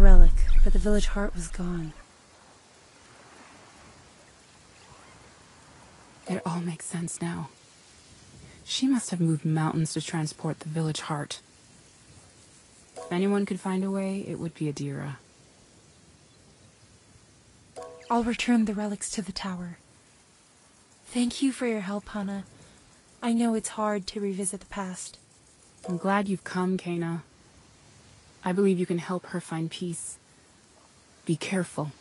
relic, but the village heart was gone. It all makes sense now. She must have moved mountains to transport the village heart. If anyone could find a way, it would be Adira. I'll return the relics to the tower. Thank you for your help, Hana. I know it's hard to revisit the past. I'm glad you've come, Kena. I believe you can help her find peace. Be careful.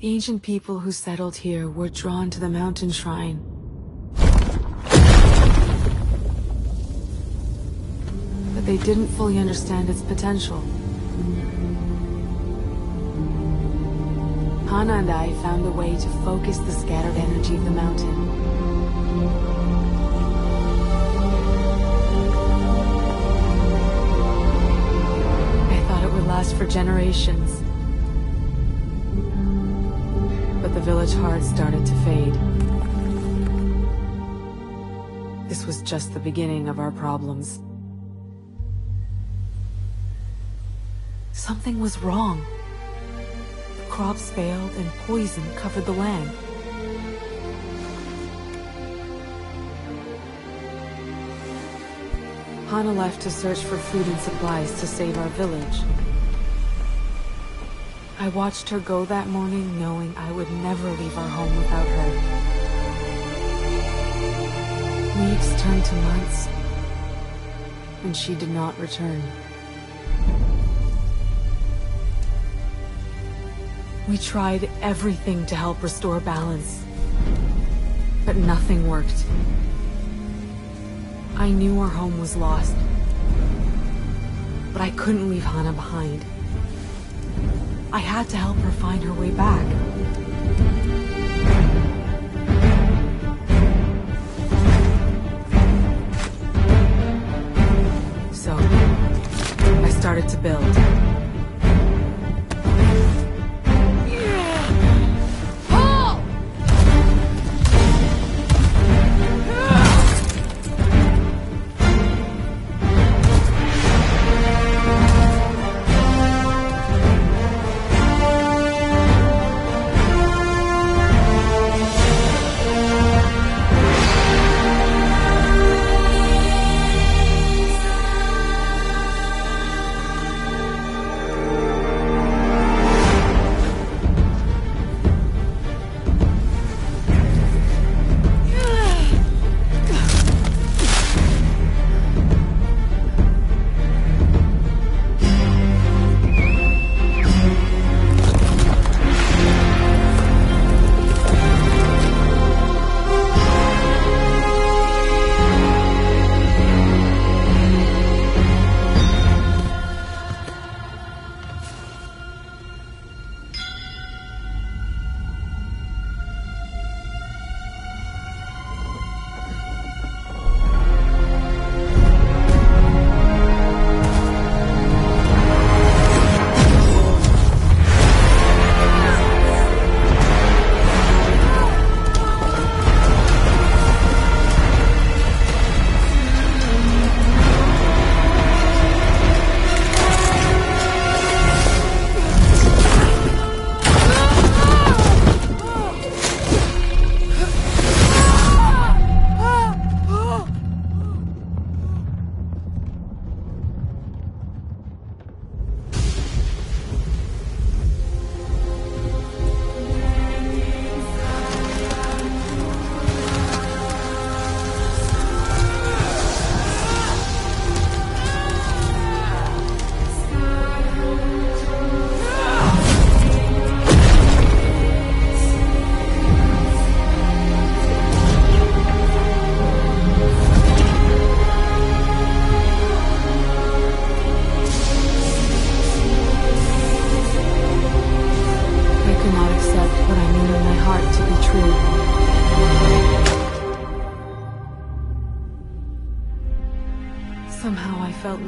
The ancient people who settled here were drawn to the mountain shrine. But they didn't fully understand its potential. Hana and I found a way to focus the scattered energy of the mountain. For generations. But the village heart started to fade. This was just the beginning of our problems. Something was wrong. The crops failed and poison covered the land. Hana left to search for food and supplies to save our village. I watched her go that morning, knowing I would never leave our home without her. Weeks turned to months, and she did not return. We tried everything to help restore balance, but nothing worked. I knew our home was lost, but I couldn't leave Hana behind. I had to help her find her way back. So, I started to build.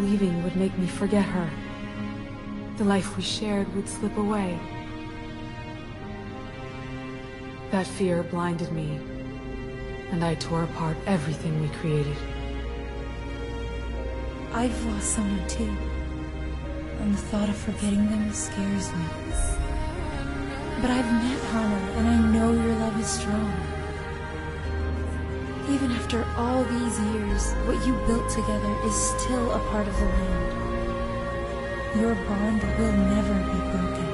Leaving would make me forget her. The life we shared would slip away. That fear blinded me, and I tore apart everything we created. I've lost someone too, and the thought of forgetting them scares me. But I've met Hana, and I know your love is strong. Even after all these years, what you built together is still a part of the land. Your bond will never be broken.